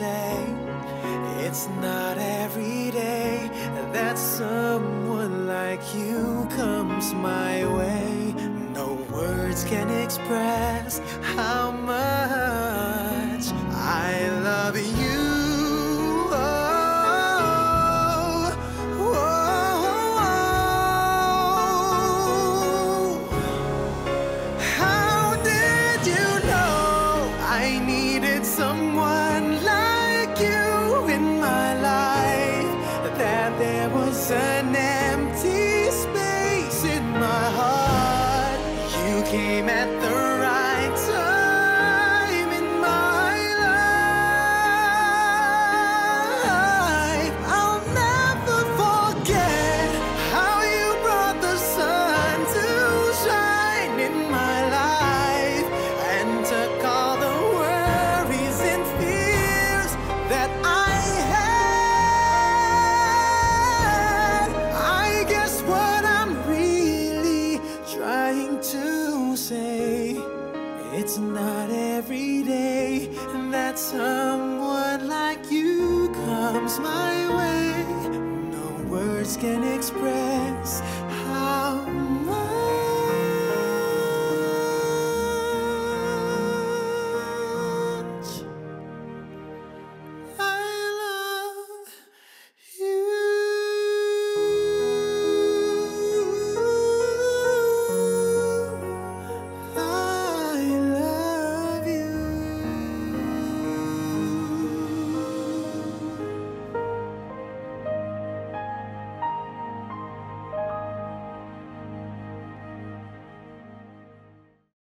say it's not every day that someone like you comes my way. No words can express how much I love you. Someone like you in my life, that there was an empty space in my heart. You came at the right time in my life. I'll never forget how you brought the sun to shine in my life and took all the that I had. I guess what I'm really trying to say, it's not every day that someone like you comes my way. No words can express how